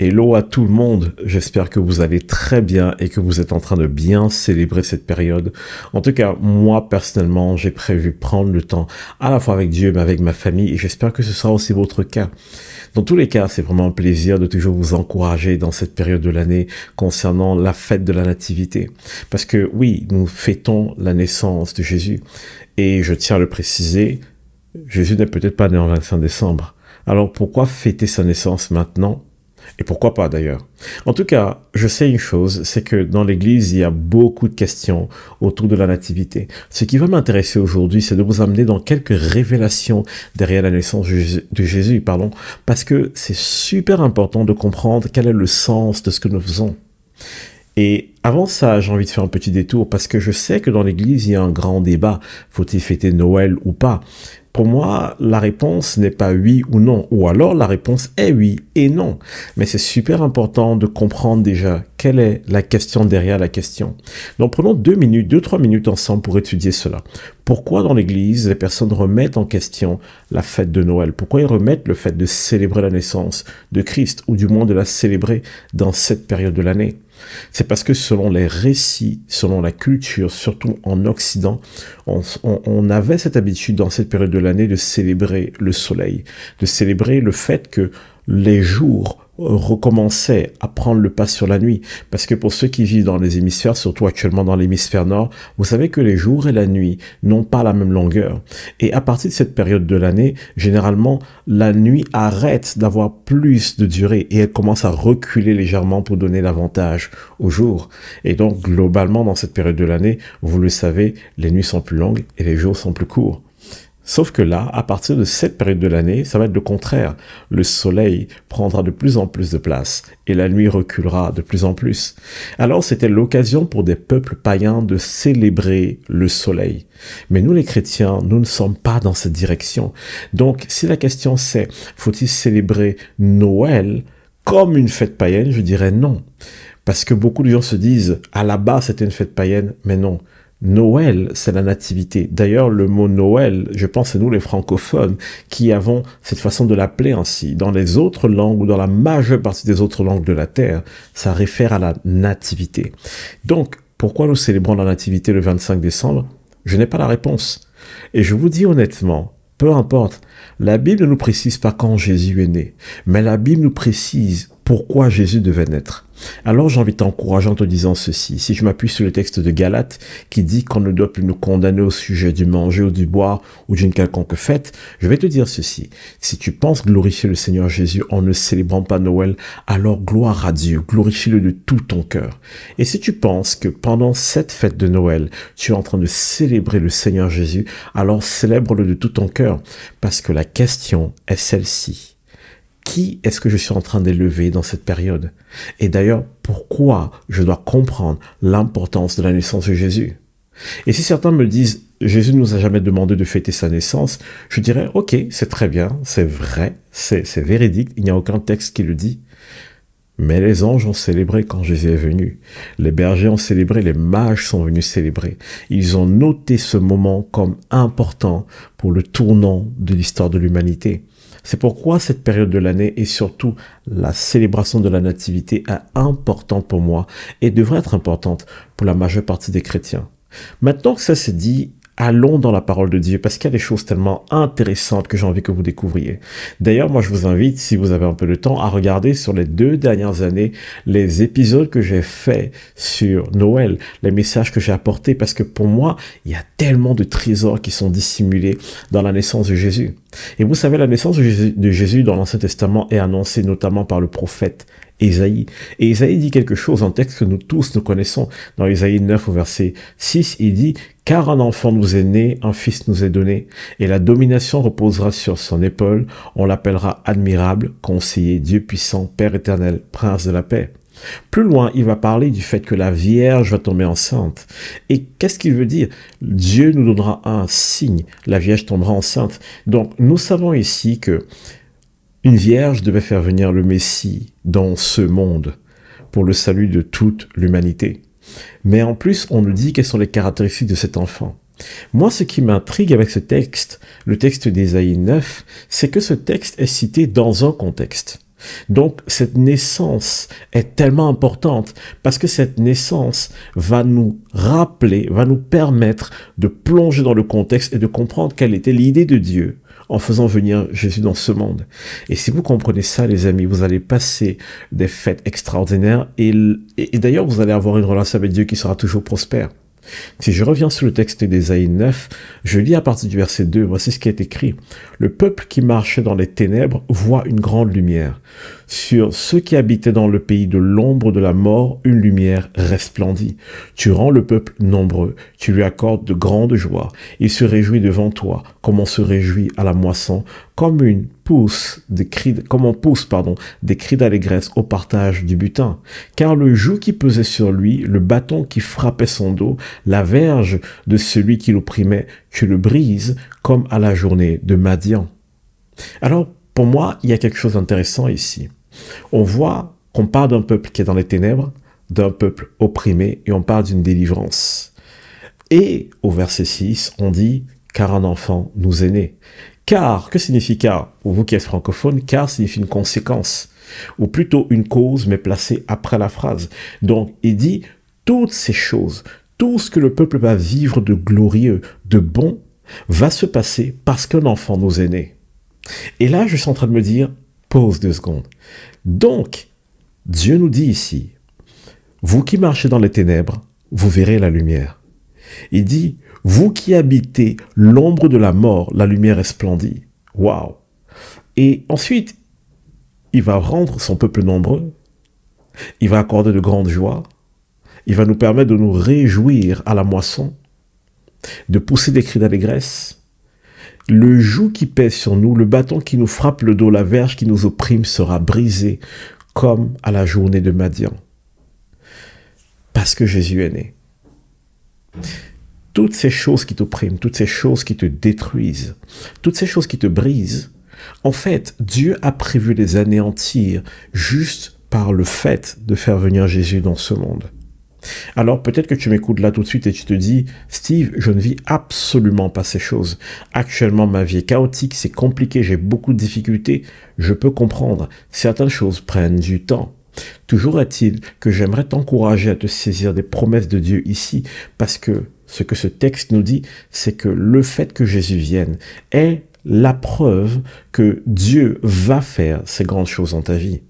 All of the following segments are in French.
Hello à tout le monde, j'espère que vous allez très bien et que vous êtes en train de bien célébrer cette période. En tout cas, moi personnellement, j'ai prévu prendre le temps à la fois avec Dieu mais avec ma famille et j'espère que ce sera aussi votre cas. Dans tous les cas, c'est vraiment un plaisir de toujours vous encourager dans cette période de l'année concernant la fête de la nativité. Parce que oui, nous fêtons la naissance de Jésus et je tiens à le préciser, Jésus n'est peut-être pas né en 25 décembre. Alors pourquoi fêter sa naissance maintenant ? Et pourquoi pas d'ailleurs. En tout cas, je sais une chose, c'est que dans l'église, il y a beaucoup de questions autour de la nativité. Ce qui va m'intéresser aujourd'hui, c'est de vous amener dans quelques révélations derrière la naissance de Jésus, parce que c'est super important de comprendre quel est le sens de ce que nous faisons. Et avant ça, j'ai envie de faire un petit détour, parce que je sais que dans l'église, il y a un grand débat. Faut-il fêter Noël ou pas ? Pour moi, la réponse n'est pas oui ou non, ou alors la réponse est oui et non. Mais c'est super important de comprendre déjà quelle est la question derrière la question. Donc prenons 2-3 minutes ensemble pour étudier cela. Pourquoi dans l'église, les personnes remettent en question la fête de Noël? Pourquoi ils remettent le fait de célébrer la naissance de Christ, ou du moins de la célébrer dans cette période de l'année? C'est parce que selon les récits, selon la culture, surtout en Occident, on avait cette habitude dans cette période de l'année de célébrer le soleil, de célébrer le fait que les jours recommençaient à prendre le pas sur la nuit. Parce que pour ceux qui vivent dans les hémisphères, surtout actuellement dans l'hémisphère nord, vous savez que les jours et la nuit n'ont pas la même longueur. Et à partir de cette période de l'année, généralement, la nuit arrête d'avoir plus de durée et elle commence à reculer légèrement pour donner l'avantage au jour. Et donc, globalement, dans cette période de l'année, vous le savez, les nuits sont plus longues et les jours sont plus courts. Sauf que là, à partir de cette période de l'année, ça va être le contraire. Le soleil prendra de plus en plus de place et la nuit reculera de plus en plus. Alors c'était l'occasion pour des peuples païens de célébrer le soleil. Mais nous les chrétiens, nous ne sommes pas dans cette direction. Donc si la question c'est, faut-il célébrer Noël comme une fête païenne, je dirais non. Parce que beaucoup de gens se disent, à la base c'était une fête païenne, mais non. Noël, c'est la nativité. D'ailleurs, le mot Noël, je pense c'est nous les francophones qui avons cette façon de l'appeler ainsi. Dans les autres langues ou dans la majeure partie des autres langues de la Terre, ça réfère à la nativité. Donc, pourquoi nous célébrons la nativité le 25 décembre? Je n'ai pas la réponse. Et je vous dis honnêtement, peu importe, la Bible ne nous précise pas quand Jésus est né, mais la Bible nous précise pourquoi Jésus devait naître. Alors j'ai envie de t'encourager en te disant ceci, si je m'appuie sur le texte de Galates qui dit qu'on ne doit plus nous condamner au sujet du manger ou du boire ou d'une quelconque fête, je vais te dire ceci, si tu penses glorifier le Seigneur Jésus en ne célébrant pas Noël, alors gloire à Dieu, glorifie-le de tout ton cœur. Et si tu penses que pendant cette fête de Noël, tu es en train de célébrer le Seigneur Jésus, alors célèbre-le de tout ton cœur, parce que la question est celle-ci. Qui est-ce que je suis en train d'élever dans cette période? Et d'ailleurs, pourquoi je dois comprendre l'importance de la naissance de Jésus? Et si certains me disent, Jésus ne nous a jamais demandé de fêter sa naissance, je dirais, ok, c'est très bien, c'est vrai, c'est véridique, il n'y a aucun texte qui le dit. Mais les anges ont célébré quand Jésus est venu. Les bergers ont célébré, les mages sont venus célébrer. Ils ont noté ce moment comme important pour le tournant de l'histoire de l'humanité. C'est pourquoi cette période de l'année et surtout la célébration de la nativité est importante pour moi et devrait être importante pour la majeure partie des chrétiens. Maintenant que ça c'est dit, allons dans la parole de Dieu parce qu'il y a des choses tellement intéressantes que j'ai envie que vous découvriez. D'ailleurs, moi je vous invite, si vous avez un peu de temps, à regarder sur les 2 dernières années les épisodes que j'ai faits sur Noël, les messages que j'ai apportés parce que pour moi, il y a tellement de trésors qui sont dissimulés dans la naissance de Jésus. Et vous savez, la naissance de Jésus dans l'Ancien Testament est annoncée notamment par le prophète Esaïe. Et Esaïe dit quelque chose, un texte que nous tous nous connaissons. Dans Esaïe 9 au verset 6, il dit « Car un enfant nous est né, un fils nous est donné, et la domination reposera sur son épaule. On l'appellera admirable, conseiller, Dieu puissant, Père éternel, Prince de la paix. » Plus loin, il va parler du fait que la Vierge va tomber enceinte. Et qu'est-ce qu'il veut dire? Dieu nous donnera un signe, la Vierge tombera enceinte. Donc nous savons ici que une Vierge devait faire venir le Messie dans ce monde pour le salut de toute l'humanité. Mais en plus, on nous dit quelles sont les caractéristiques de cet enfant. Moi, ce qui m'intrigue avec ce texte, le texte d'Ésaïe 9, c'est que ce texte est cité dans un contexte. Donc, cette naissance est tellement importante parce que cette naissance va nous rappeler, va nous permettre de plonger dans le contexte et de comprendre quelle était l'idée de Dieu en faisant venir Jésus dans ce monde. Et si vous comprenez ça, les amis, vous allez passer des fêtes extraordinaires et d'ailleurs, vous allez avoir une relation avec Dieu qui sera toujours prospère. Si je reviens sur le texte d'Ésaïe 9, je lis à partir du verset 2, voici ce qui est écrit. « Le peuple qui marchait dans les ténèbres voit une grande lumière. Sur ceux qui habitaient dans le pays de l'ombre de la mort, une lumière resplendit. Tu rends le peuple nombreux, tu lui accordes de grandes joies. Il se réjouit devant toi, comme on se réjouit à la moisson, comme une pousse des cris, des cris d'allégresse au partage du butin. Car le joug qui pesait sur lui, le bâton qui frappait son dos, la verge de celui qui l'opprimait, tu le brises comme à la journée de Madian. » Alors, pour moi, il y a quelque chose d'intéressant ici. On voit qu'on parle d'un peuple qui est dans les ténèbres, d'un peuple opprimé, et on parle d'une délivrance. Et au verset 6, on dit « Car un enfant nous est né ». Car, que signifie car? Pour vous qui êtes francophone, car signifie une conséquence, ou plutôt une cause, mais placée après la phrase. Donc, il dit, toutes ces choses, tout ce que le peuple va vivre de glorieux, de bon, va se passer parce qu'un enfant nous est né. Et là, je suis en train de me dire, pause 2 secondes. Donc, Dieu nous dit ici, vous qui marchez dans les ténèbres, vous verrez la lumière. Il dit, vous qui habitez l'ombre de la mort, la lumière resplendit. Waouh! Et ensuite, il va rendre son peuple nombreux. Il va accorder de grandes joies. Il va nous permettre de nous réjouir à la moisson, de pousser des cris d'allégresse. Le joug qui pèse sur nous, le bâton qui nous frappe le dos, la verge qui nous opprime sera brisée, comme à la journée de Madian. Parce que Jésus est né. Toutes ces choses qui t'oppriment, toutes ces choses qui te détruisent, toutes ces choses qui te brisent, en fait, Dieu a prévu les anéantir juste par le fait de faire venir Jésus dans ce monde. Alors peut-être que tu m'écoutes là tout de suite et tu te dis « Steve, je ne vis absolument pas ces choses. Actuellement, ma vie est chaotique, c'est compliqué, j'ai beaucoup de difficultés. Je peux comprendre, certaines choses prennent du temps. » Toujours est-il que j'aimerais t'encourager à te saisir des promesses de Dieu ici parce que ce que ce texte nous dit, c'est que le fait que Jésus vienne est la preuve que Dieu va faire ces grandes choses dans ta vie.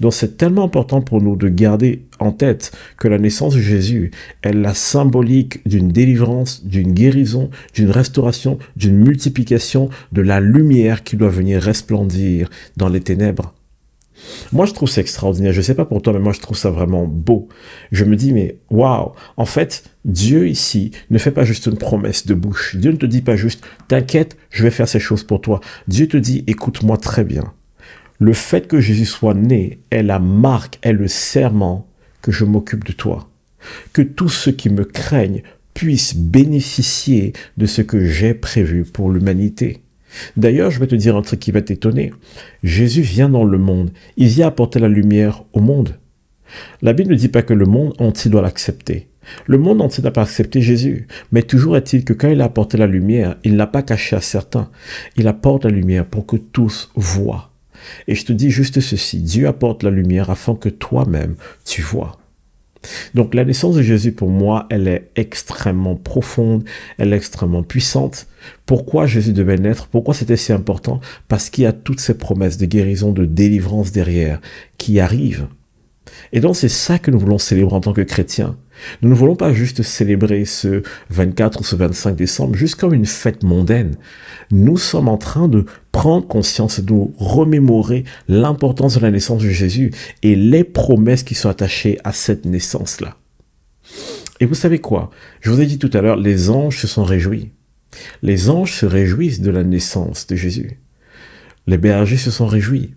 Donc c'est tellement important pour nous de garder en tête que la naissance de Jésus est la symbolique d'une délivrance, d'une guérison, d'une restauration, d'une multiplication, de la lumière qui doit venir resplendir dans les ténèbres. Moi, je trouve ça extraordinaire. Je ne sais pas pour toi, mais moi, je trouve ça vraiment beau. Je me dis, mais waouh! En fait, Dieu ici ne fait pas juste une promesse de bouche. Dieu ne te dit pas juste, t'inquiète, je vais faire ces choses pour toi. Dieu te dit, écoute-moi très bien. Le fait que Jésus soit né est la marque, est le serment que je m'occupe de toi. Que tous ceux qui me craignent puissent bénéficier de ce que j'ai prévu pour l'humanité. D'ailleurs, je vais te dire un truc qui va t'étonner. Jésus vient dans le monde. Il vient apporter la lumière au monde. La Bible ne dit pas que le monde entier doit l'accepter. Le monde entier n'a pas accepté Jésus. Mais toujours est-il que quand il a apporté la lumière, il ne l'a pas caché à certains. Il apporte la lumière pour que tous voient. Et je te dis juste ceci. Dieu apporte la lumière afin que toi-même, tu vois. Donc la naissance de Jésus, pour moi, elle est extrêmement profonde, elle est extrêmement puissante. Pourquoi Jésus devait naître? Pourquoi c'était si important? Parce qu'il y a toutes ces promesses de guérison, de délivrance derrière, qui arrivent. Et donc c'est ça que nous voulons célébrer en tant que chrétiens. Nous ne voulons pas juste célébrer ce 24 ou ce 25 décembre, juste comme une fête mondaine. Nous sommes en train de prendre conscience et de nous remémorer l'importance de la naissance de Jésus et les promesses qui sont attachées à cette naissance-là. Et vous savez quoi? Je vous ai dit tout à l'heure, les anges se sont réjouis. Les anges se réjouissent de la naissance de Jésus. Les bergers se sont réjouis.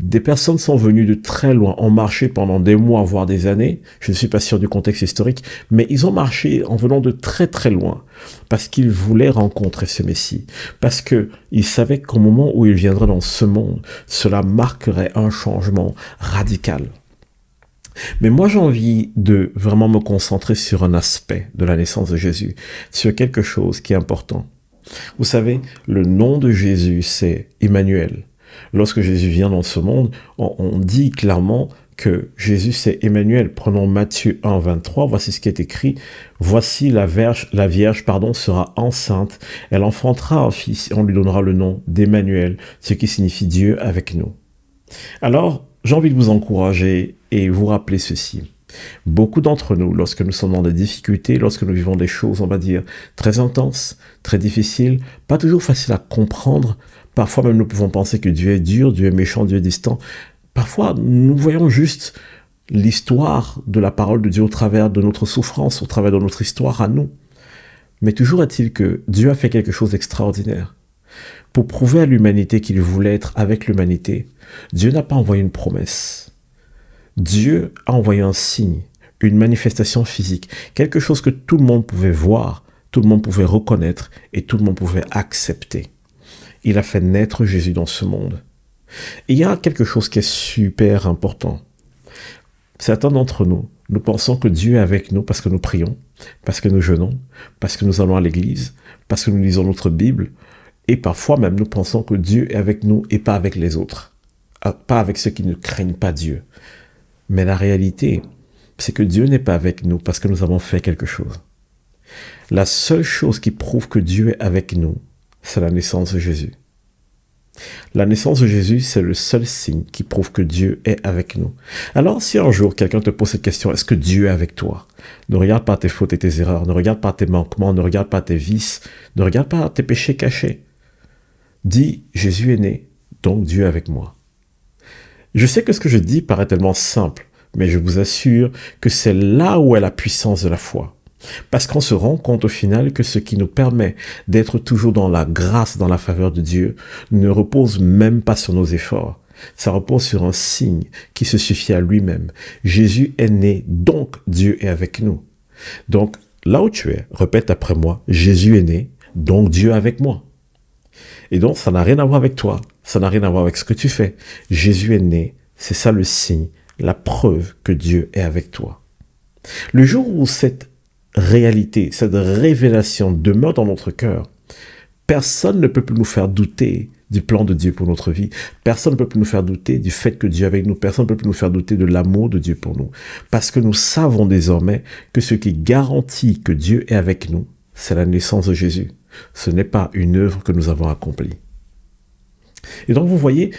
Des personnes sont venues de très loin, ont marché pendant des mois, voire des années. Je ne suis pas sûr du contexte historique, mais ils ont marché en venant de très très loin parce qu'ils voulaient rencontrer ce Messie. Parce qu'ils savaient qu'au moment où il viendrait dans ce monde, cela marquerait un changement radical. Mais moi, j'ai envie de vraiment me concentrer sur un aspect de la naissance de Jésus, sur quelque chose qui est important. Vous savez, le nom de Jésus, c'est Emmanuel. Lorsque Jésus vient dans ce monde, on dit clairement que Jésus c'est Emmanuel. Prenons Matthieu 1, 23, voici ce qui est écrit. Voici la Vierge, sera enceinte, elle enfantera un fils et on lui donnera le nom d'Emmanuel, ce qui signifie Dieu avec nous. Alors, j'ai envie de vous encourager et vous rappeler ceci. Beaucoup d'entre nous, lorsque nous sommes dans des difficultés, lorsque nous vivons des choses, on va dire, très intenses, très difficiles, pas toujours faciles à comprendre, parfois même nous pouvons penser que Dieu est dur, Dieu est méchant, Dieu est distant. Parfois, nous voyons juste l'histoire de la parole de Dieu au travers de notre souffrance, au travers de notre histoire à nous. Mais toujours est-il que Dieu a fait quelque chose d'extraordinaire. Pour prouver à l'humanité qu'il voulait être avec l'humanité, Dieu n'a pas envoyé une promesse. Dieu a envoyé un signe, une manifestation physique, quelque chose que tout le monde pouvait voir, tout le monde pouvait reconnaître et tout le monde pouvait accepter. Il a fait naître Jésus dans ce monde. Et il y a quelque chose qui est super important. Certains d'entre nous, nous pensons que Dieu est avec nous parce que nous prions, parce que nous jeûnons, parce que nous allons à l'église, parce que nous lisons notre Bible, et parfois même nous pensons que Dieu est avec nous et pas avec les autres, pas avec ceux qui ne craignent pas Dieu. Mais la réalité, c'est que Dieu n'est pas avec nous parce que nous avons fait quelque chose. La seule chose qui prouve que Dieu est avec nous, c'est la naissance de Jésus. La naissance de Jésus, c'est le seul signe qui prouve que Dieu est avec nous. Alors, si un jour quelqu'un te pose cette question, est-ce que Dieu est avec toi? Ne regarde pas tes fautes et tes erreurs, ne regarde pas tes manquements, ne regarde pas tes vices, ne regarde pas tes péchés cachés. Dis, Jésus est né, donc Dieu est avec moi. Je sais que ce que je dis paraît tellement simple, mais je vous assure que c'est là où est la puissance de la foi. Parce qu'on se rend compte au final que ce qui nous permet d'être toujours dans la grâce, dans la faveur de Dieu, ne repose même pas sur nos efforts. Ça repose sur un signe qui se suffit à lui-même. Jésus est né, donc Dieu est avec nous. Donc, là où tu es, répète après moi, Jésus est né, donc Dieu est avec moi. Et donc, ça n'a rien à voir avec toi. Ça n'a rien à voir avec ce que tu fais. Jésus est né. C'est ça le signe, la preuve que Dieu est avec toi. Le jour où cette réalité, cette révélation demeure dans notre cœur, personne ne peut plus nous faire douter du plan de Dieu pour notre vie. Personne ne peut plus nous faire douter du fait que Dieu est avec nous. Personne ne peut plus nous faire douter de l'amour de Dieu pour nous. Parce que nous savons désormais que ce qui garantit que Dieu est avec nous, c'est la naissance de Jésus. Ce n'est pas une œuvre que nous avons accomplie. Et donc, vous voyez,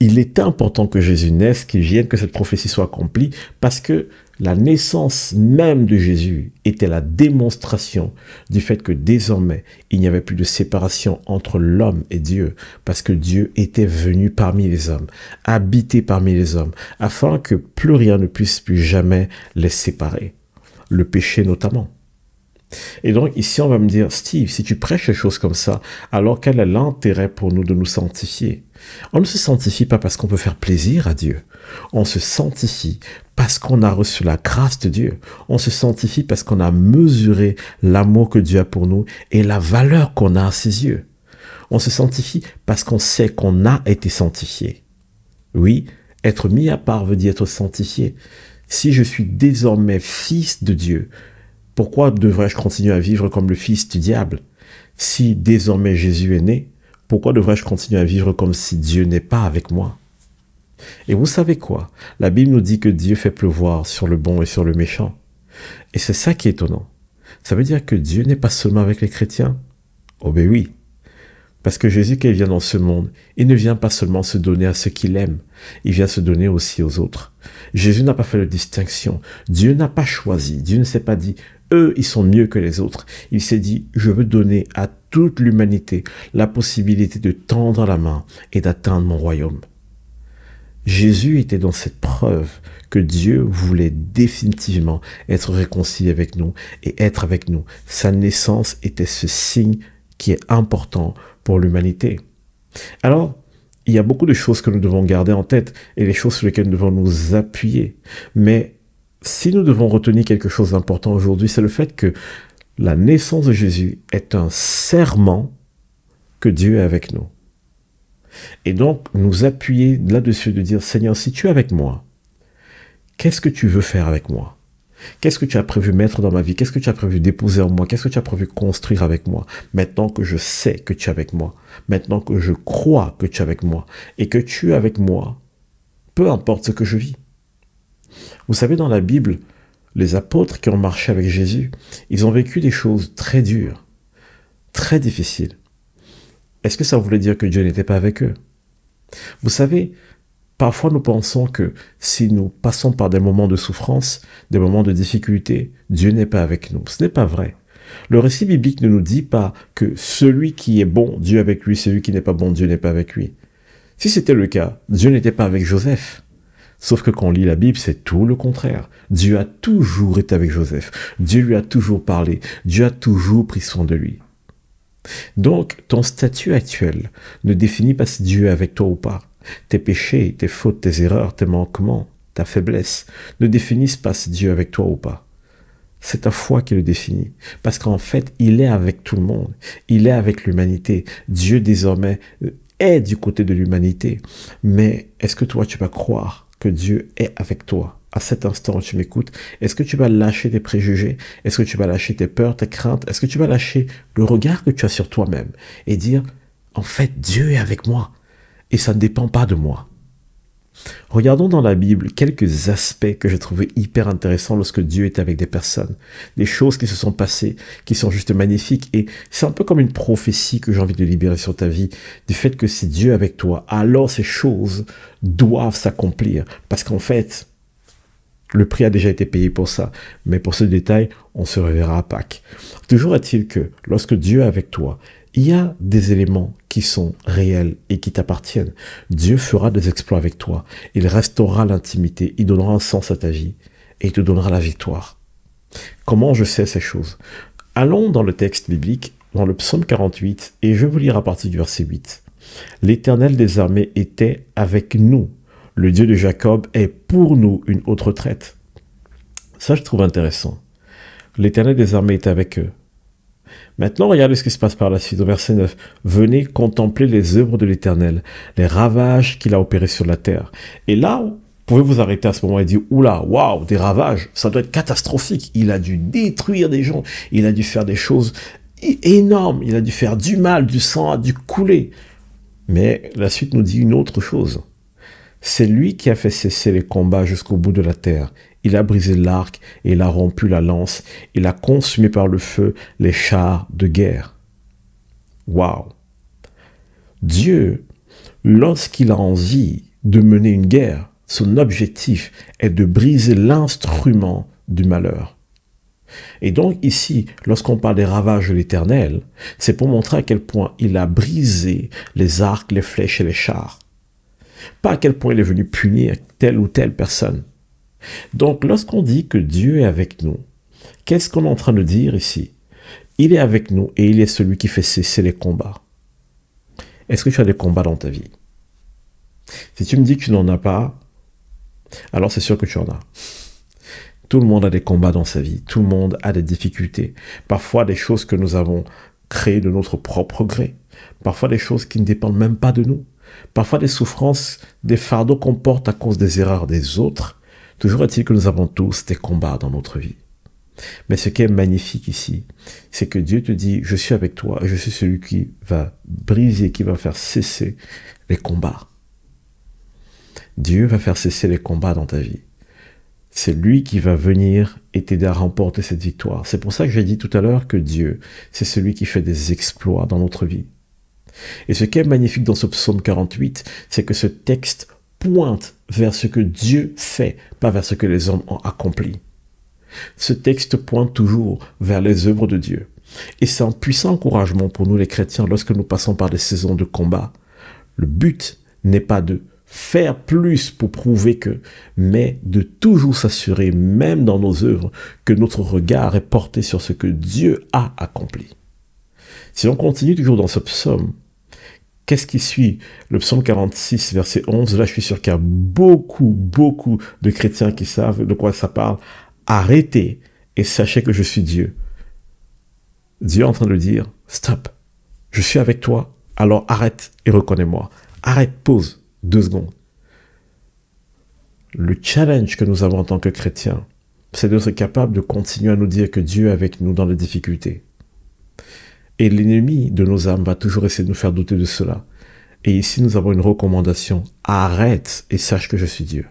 il est important que Jésus naisse, qu'il vienne, que cette prophétie soit accomplie, parce que la naissance même de Jésus était la démonstration du fait que désormais, il n'y avait plus de séparation entre l'homme et Dieu, parce que Dieu était venu parmi les hommes, habité parmi les hommes, afin que plus rien ne puisse plus jamais les séparer, le péché notamment. Et donc ici on va me dire, Steve, si tu prêches des choses comme ça, alors quel est l'intérêt pour nous de nous sanctifier? On ne se sanctifie pas parce qu'on peut faire plaisir à Dieu. On se sanctifie parce qu'on a reçu la grâce de Dieu. On se sanctifie parce qu'on a mesuré l'amour que Dieu a pour nous et la valeur qu'on a à ses yeux. On se sanctifie parce qu'on sait qu'on a été sanctifié. Oui, être mis à part veut dire être sanctifié. Si je suis désormais fils de Dieu, pourquoi devrais-je continuer à vivre comme le fils du diable? Si désormais Jésus est né, pourquoi devrais-je continuer à vivre comme si Dieu n'est pas avec moi? Et vous savez quoi? La Bible nous dit que Dieu fait pleuvoir sur le bon et sur le méchant. Et c'est ça qui est étonnant. Ça veut dire que Dieu n'est pas seulement avec les chrétiens? Oh ben oui! Parce que Jésus, quand il vient dans ce monde, il ne vient pas seulement se donner à ceux qu'il aime, il vient se donner aussi aux autres. Jésus n'a pas fait de distinction. Dieu n'a pas choisi. Dieu ne s'est pas dit eux, ils sont mieux que les autres. Il s'est dit, je veux donner à toute l'humanité la possibilité de tendre la main et d'atteindre mon royaume. Jésus était dans cette preuve que Dieu voulait définitivement être réconcilié avec nous et être avec nous. Sa naissance était ce signe qui est important pour l'humanité. Alors, il y a beaucoup de choses que nous devons garder en tête et les choses sur lesquelles nous devons nous appuyer. Mais si nous devons retenir quelque chose d'important aujourd'hui, c'est le fait que la naissance de Jésus est un serment que Dieu est avec nous. Et donc, nous appuyer là-dessus de dire, Seigneur, si tu es avec moi, qu'est-ce que tu veux faire avec moi? Qu'est-ce que tu as prévu mettre dans ma vie? Qu'est-ce que tu as prévu déposer en moi? Qu'est-ce que tu as prévu construire avec moi? Maintenant que je sais que tu es avec moi, maintenant que je crois que tu es avec moi et que tu es avec moi, peu importe ce que je vis. Vous savez, dans la Bible, les apôtres qui ont marché avec Jésus, ils ont vécu des choses très dures, très difficiles. Est-ce que ça voulait dire que Dieu n'était pas avec eux? Vous savez, parfois nous pensons que si nous passons par des moments de souffrance, des moments de difficulté, Dieu n'est pas avec nous. Ce n'est pas vrai. Le récit biblique ne nous dit pas que celui qui est bon, Dieu est avec lui, celui qui n'est pas bon, Dieu n'est pas avec lui. Si c'était le cas, Dieu n'était pas avec Joseph. Sauf que quand on lit la Bible, c'est tout le contraire. Dieu a toujours été avec Joseph. Dieu lui a toujours parlé. Dieu a toujours pris soin de lui. Donc, ton statut actuel ne définit pas si Dieu est avec toi ou pas. Tes péchés, tes fautes, tes erreurs, tes manquements, ta faiblesse ne définissent pas si Dieu est avec toi ou pas. C'est ta foi qui le définit. Parce qu'en fait, il est avec tout le monde. Il est avec l'humanité. Dieu, désormais, est du côté de l'humanité. Mais est-ce que toi, tu vas croire que Dieu est avec toi à cet instant où tu m'écoutes? Est-ce que tu vas lâcher tes préjugés? Est-ce que tu vas lâcher tes peurs, tes craintes? Est-ce que tu vas lâcher le regard que tu as sur toi-même et dire, en fait, Dieu est avec moi et ça ne dépend pas de moi? Regardons dans la Bible quelques aspects que j'ai trouvé hyper intéressants lorsque Dieu est avec des personnes, des choses qui se sont passées, qui sont juste magnifiques, et c'est un peu comme une prophétie que j'ai envie de libérer sur ta vie, du fait que si Dieu est avec toi, alors ces choses doivent s'accomplir, parce qu'en fait, le prix a déjà été payé pour ça, mais pour ce détail, on se reverra à Pâques. Toujours est-il que lorsque Dieu est avec toi, il y a des éléments qui sont réels et qui t'appartiennent. Dieu fera des exploits avec toi. Il restaurera l'intimité, il donnera un sens à ta vie et il te donnera la victoire. Comment je sais ces choses? Allons dans le texte biblique, dans le psaume 48, et je vais vous lire à partir du verset 8. « L'Éternel des armées était avec nous. Le Dieu de Jacob est pour nous une haute retraite. » Ça, je trouve intéressant. « L'Éternel des armées était avec eux. » Maintenant, regardez ce qui se passe par la suite au verset 9. « Venez contempler les œuvres de l'Éternel, les ravages qu'il a opérés sur la terre. » Et là, vous pouvez vous arrêter à ce moment et dire « Oula, waouh, des ravages, ça doit être catastrophique. Il a dû détruire des gens, il a dû faire des choses énormes, il a dû faire du mal, du sang a dû couler. » Mais la suite nous dit une autre chose. « C'est lui qui a fait cesser les combats jusqu'au bout de la terre. » Il a brisé l'arc et il a rompu la lance. Il a consumé par le feu les chars de guerre. » Waouh! Dieu, lorsqu'il a envie de mener une guerre, son objectif est de briser l'instrument du malheur. Et donc ici, lorsqu'on parle des ravages de l'Éternel, c'est pour montrer à quel point il a brisé les arcs, les flèches et les chars. Pas à quel point il est venu punir telle ou telle personne. Donc, lorsqu'on dit que Dieu est avec nous, qu'est-ce qu'on est en train de dire ici? Il est avec nous et il est celui qui fait cesser les combats. Est-ce que tu as des combats dans ta vie? Si tu me dis que tu n'en as pas, alors c'est sûr que tu en as. Tout le monde a des combats dans sa vie. Tout le monde a des difficultés. Parfois, des choses que nous avons créées de notre propre gré. Parfois, des choses qui ne dépendent même pas de nous. Parfois, des souffrances, des fardeaux qu'on porte à cause des erreurs des autres. Toujours est-il que nous avons tous des combats dans notre vie. Mais ce qui est magnifique ici, c'est que Dieu te dit « Je suis avec toi, je suis celui qui va briser, qui va faire cesser les combats. » Dieu va faire cesser les combats dans ta vie. C'est lui qui va venir et t'aider à remporter cette victoire. C'est pour ça que j'ai dit tout à l'heure que Dieu, c'est celui qui fait des exploits dans notre vie. Et ce qui est magnifique dans ce psaume 48, c'est que ce texte pointe vers ce que Dieu fait, pas vers ce que les hommes ont accompli. Ce texte pointe toujours vers les œuvres de Dieu. Et c'est un puissant encouragement pour nous les chrétiens lorsque nous passons par des saisons de combat. Le but n'est pas de faire plus pour prouver que, mais de toujours s'assurer, même dans nos œuvres, que notre regard est porté sur ce que Dieu a accompli. Si on continue toujours dans ce psaume, qu'est-ce qui suit? Le psaume 46, verset 11, là je suis sûr qu'il y a beaucoup de chrétiens qui savent de quoi ça parle. « Arrêtez et sachez que je suis Dieu. » Dieu est en train de dire « Stop, je suis avec toi, alors arrête et reconnais-moi. » Arrête, pause, 2 secondes. Le challenge que nous avons en tant que chrétiens, c'est d'être capable de continuer à nous dire que Dieu est avec nous dans les difficultés. Et l'ennemi de nos âmes va toujours essayer de nous faire douter de cela. Et ici, nous avons une recommandation. Arrête et sache que je suis Dieu.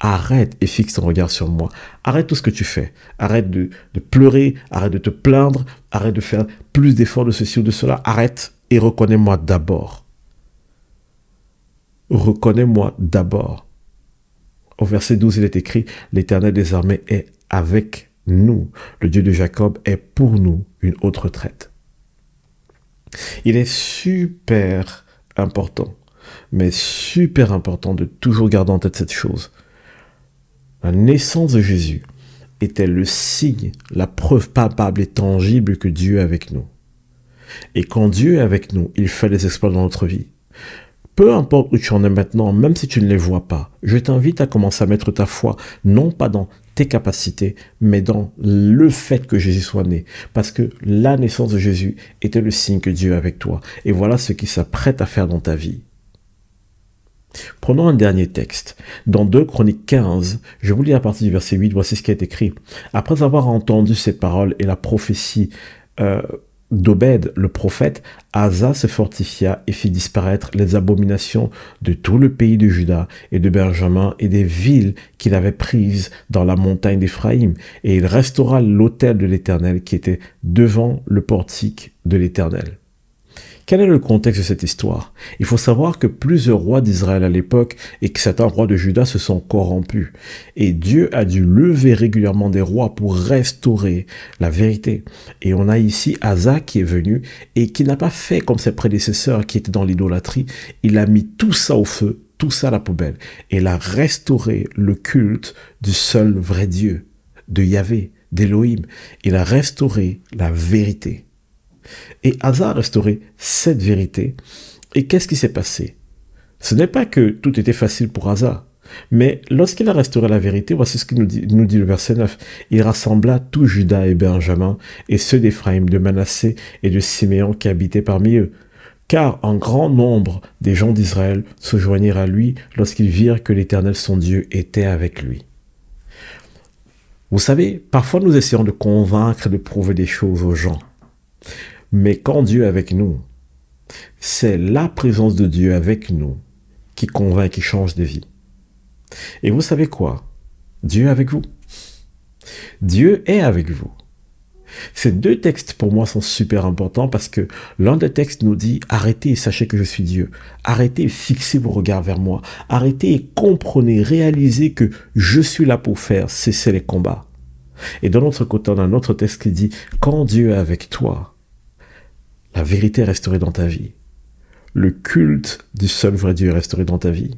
Arrête et fixe ton regard sur moi. Arrête tout ce que tu fais. Arrête de pleurer, arrête de te plaindre, arrête de faire plus d'efforts de ceci ou de cela. Arrête et reconnais-moi d'abord. Reconnais-moi d'abord. Au verset 12, il est écrit, « L'Éternel des armées est avec nous. Le Dieu de Jacob est pour nous une haute retraite. » Il est super important, mais super important de toujours garder en tête cette chose. La naissance de Jésus était le signe, la preuve palpable et tangible que Dieu est avec nous. Et quand Dieu est avec nous, il fait des exploits dans notre vie. Peu importe où tu en es maintenant, même si tu ne les vois pas, je t'invite à commencer à mettre ta foi, non pas dans tes capacités, mais dans le fait que Jésus soit né. Parce que la naissance de Jésus était le signe que Dieu est avec toi. Et voilà ce qu'il s'apprête à faire dans ta vie. Prenons un dernier texte. Dans 2 Chroniques 15, je vous lis à partir du verset 8, voici ce qui est écrit. « Après avoir entendu ces paroles et la prophétie d'Obed, le prophète, Asa se fortifia et fit disparaître les abominations de tout le pays de Juda et de Benjamin et des villes qu'il avait prises dans la montagne d'Éphraïm. Et il restaura l'autel de l'Éternel qui était devant le portique de l'Éternel. » Quel est le contexte de cette histoire? Il faut savoir que plusieurs rois d'Israël à l'époque et que certains rois de Juda se sont corrompus. Et Dieu a dû lever régulièrement des rois pour restaurer la vérité. Et on a ici Asa qui est venu et qui n'a pas fait comme ses prédécesseurs qui étaient dans l'idolâtrie. Il a mis tout ça au feu, tout ça à la poubelle. Et il a restauré le culte du seul vrai Dieu, de Yahvé, d'Élohim. Il a restauré la vérité. Et Asa a restauré cette vérité. Et qu'est-ce qui s'est passé? Ce n'est pas que tout était facile pour Asa, mais lorsqu'il a restauré la vérité, voici ce qu'il nous dit le verset 9. Il rassembla tout Juda et Benjamin, et ceux d'Éphraïm, de Manassé et de Siméon qui habitaient parmi eux. Car un grand nombre des gens d'Israël se joignirent à lui lorsqu'ils virent que l'Éternel son Dieu était avec lui. Vous savez, parfois nous essayons de convaincre et de prouver des choses aux gens. Mais quand Dieu est avec nous, c'est la présence de Dieu avec nous qui convainc, qui change des vies. Et vous savez quoi? Dieu est avec vous. Dieu est avec vous. Ces deux textes pour moi sont super importants parce que l'un des textes nous dit « Arrêtez et sachez que je suis Dieu. Arrêtez et fixez vos regards vers moi. Arrêtez et comprenez, réalisez que je suis là pour faire cesser les combats. » Et de l'autre côté, on a un autre texte qui dit « Quand Dieu est avec toi, la vérité est restaurée dans ta vie. Le culte du seul vrai Dieu est restauré dans ta vie. »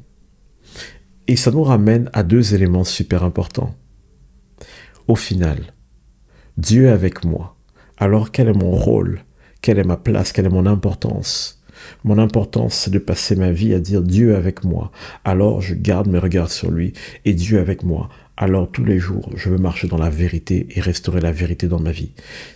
Et ça nous ramène à deux éléments super importants. Au final, Dieu est avec moi. Alors quel est mon rôle? Quelle est ma place? Quelle est mon importance? Mon importance, c'est de passer ma vie à dire « Dieu est avec moi ». Alors je garde mes regards sur lui et Dieu est avec moi. Alors tous les jours, je veux marcher dans la vérité et restaurer la vérité dans ma vie.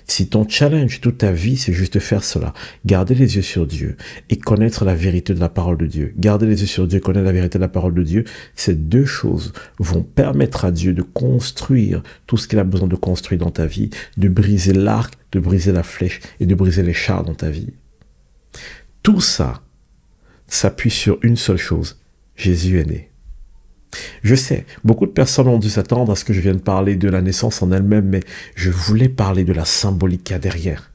Si ton challenge toute ta vie, c'est juste de faire cela, garder les yeux sur Dieu et connaître la vérité de la parole de Dieu. Garder les yeux sur Dieu, connaître la vérité de la parole de Dieu, ces deux choses vont permettre à Dieu de construire tout ce qu'il a besoin de construire dans ta vie, de briser l'arc, de briser la flèche et de briser les chars dans ta vie. Tout ça s'appuie sur une seule chose, Jésus est né. Je sais, beaucoup de personnes ont dû s'attendre à ce que je vienne parler de la naissance en elle-même, mais je voulais parler de la symbolique qu'il y a derrière.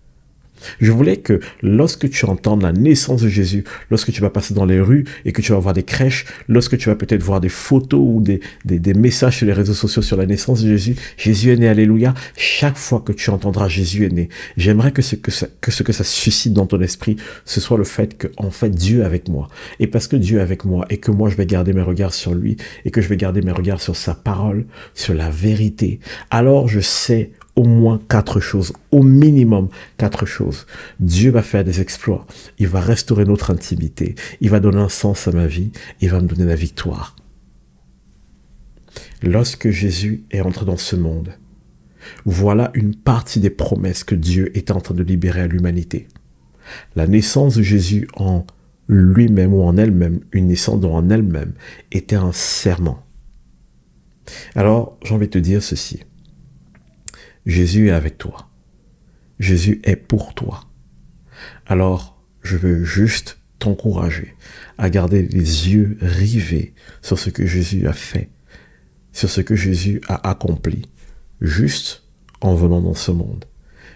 Je voulais que lorsque tu entends la naissance de Jésus, lorsque tu vas passer dans les rues et que tu vas voir des crèches, lorsque tu vas peut-être voir des photos ou des messages sur les réseaux sociaux sur la naissance de Jésus, Jésus est né, alléluia, chaque fois que tu entendras Jésus est né, j'aimerais que ce que ça suscite dans ton esprit, ce soit le fait que, en fait, Dieu est avec moi. Et parce que Dieu est avec moi et que moi je vais garder mes regards sur lui et que je vais garder mes regards sur sa parole, sur la vérité, alors je sais au moins 4 choses, au minimum 4 choses. Dieu va faire des exploits, il va restaurer notre intimité, il va donner un sens à ma vie, il va me donner la victoire. Lorsque Jésus est entré dans ce monde, voilà une partie des promesses que Dieu est en train de libérer à l'humanité. La naissance de Jésus en lui-même ou en elle-même, une naissance en elle-même, était un serment. Alors, j'ai envie de te dire ceci. Jésus est avec toi. Jésus est pour toi. Alors, je veux juste t'encourager à garder les yeux rivés sur ce que Jésus a fait, sur ce que Jésus a accompli, juste en venant dans ce monde.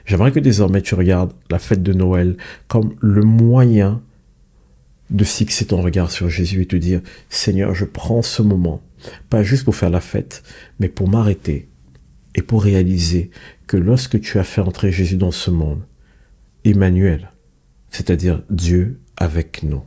J'aimerais que désormais tu regardes la fête de Noël comme le moyen de fixer ton regard sur Jésus et te dire « Seigneur, je prends ce moment, pas juste pour faire la fête, mais pour m'arrêter et pour réaliser que lorsque tu as fait entrer Jésus dans ce monde, Emmanuel, c'est-à-dire Dieu avec nous.